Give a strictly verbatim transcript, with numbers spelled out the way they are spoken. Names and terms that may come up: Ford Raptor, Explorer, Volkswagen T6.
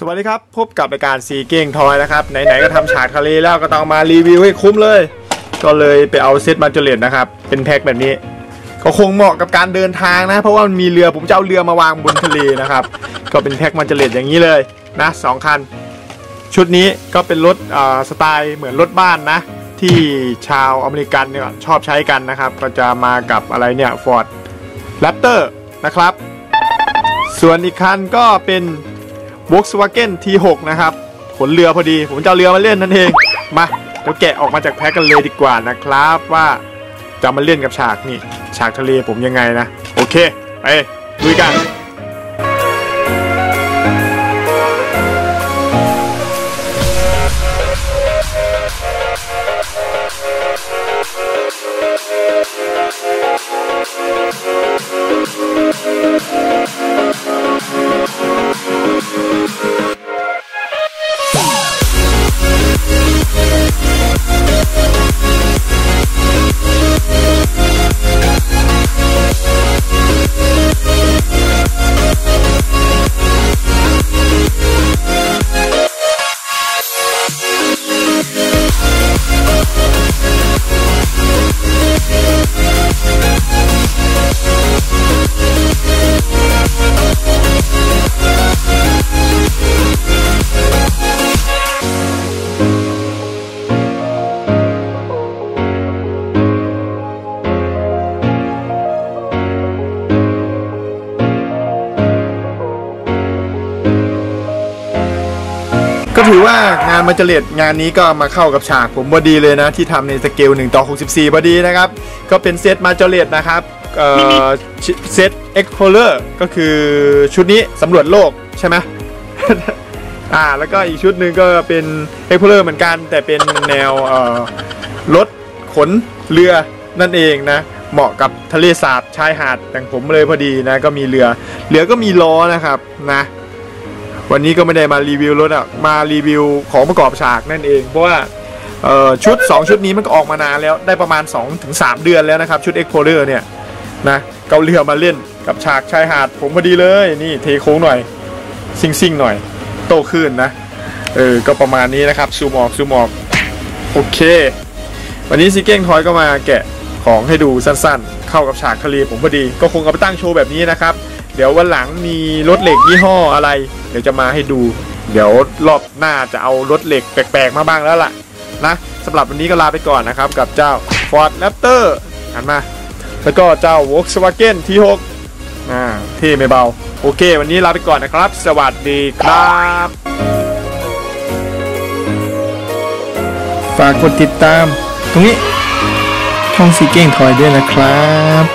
สวัสดีครับพบกับรายการซีเก้งทอยนะครับไหนๆก็ทำฉากทะเลแล้วก็ต้องมารีวิวให้คุ้มเลยก็เลยไปเอาเซตมาจูเลตนะครับเป็นแพ็คแบบนี้ก็คงเหมาะกับการเดินทางนะเพราะว่ามันมีเรือผมจะเอาเรือมาวางบนทะเลนะครับก็เป็นแพ็คมาจูเลตอย่างนี้เลยนะสองคันชุดนี้ก็เป็นรถสไตล์เหมือนรถบ้านนะที่ชาวอเมริกันเนี่ยชอบใช้กันนะครับก็จะมากับอะไรเนี่ย Ford Raptor นะครับส่วนอีกคันก็เป็น Volkswagen ที หก นะครับขนเรือพอดีผมจะเอาเรือมาเล่นนั่นเองมาเดี๋ยวแกะออกมาจากแพ็คกันเลยดีกว่านะครับว่าจะมาเล่นกับฉากนี่ฉากทะเลผมยังไงนะโอเคไปลุยกันก็ถือว่างานมาจเรตงานนี้ก็มาเข้ากับฉากผมพอดีเลยนะที่ทำในสเกลหนึ่งต่อหกสิบสี่พอดีนะครับก็เป็นเซตมาจเรตนะครับเซต Explorer ก็คือชุดนี้สำรวจโลกใช่ไหม อ่าแล้วก็อีกชุดหนึ่งก็เป็น Explorer เหมือนกันแต่เป็นแนวรถขนเรือนั่นเองนะเหมาะกับทะเลสาบชายหาดแต่งผมเลยพอดีนะก็มีเรือเรือก็มีล้อนะครับนะวันนี้ก็ไม่ได้มารีวิวรถอะมารีวิวของประกอบฉากนั่นเองเพราะว่าชุดสองชุดนี้มันก็ออกมานานแล้วได้ประมาณ สองถึงสาม เดือนแล้วนะครับชุด Explorer เนี่ยนะเกาเรือมาเล่นกับฉากชายหาดผมพอดีเลยนี่เทโค้งหน่อยซิ่งซิ่งหน่อยโตขึ้นนะเออก็ประมาณนี้นะครับซูมออกซูมออกโอเควันนี้ซีเก้งทอยก็มาแกะของให้ดูสั้นๆเข้ากับฉากทะเลผมพอดีก็คงเอาไปตั้งโชว์แบบนี้นะครับเดี๋ยววันหลังมีรถเหล็กยี่ห้ออะไรเดี๋ยวจะมาให้ดูเดี๋ยวรอบหน้าจะเอารถเหล็กแปลกๆมาบ้างแล้วล่ะนะสำหรับวันนี้ก็ลาไปก่อนนะครับกับเจ้า Ford Raptor หันมาแล้วก็เจ้า Volkswagen ที หก อ่าเท่ไม่เบาโอเควันนี้ลาไปก่อนนะครับสวัสดีครับฝากกดติดตามตรงนี้ช่องซีเก้งทอยด้วยนะครับ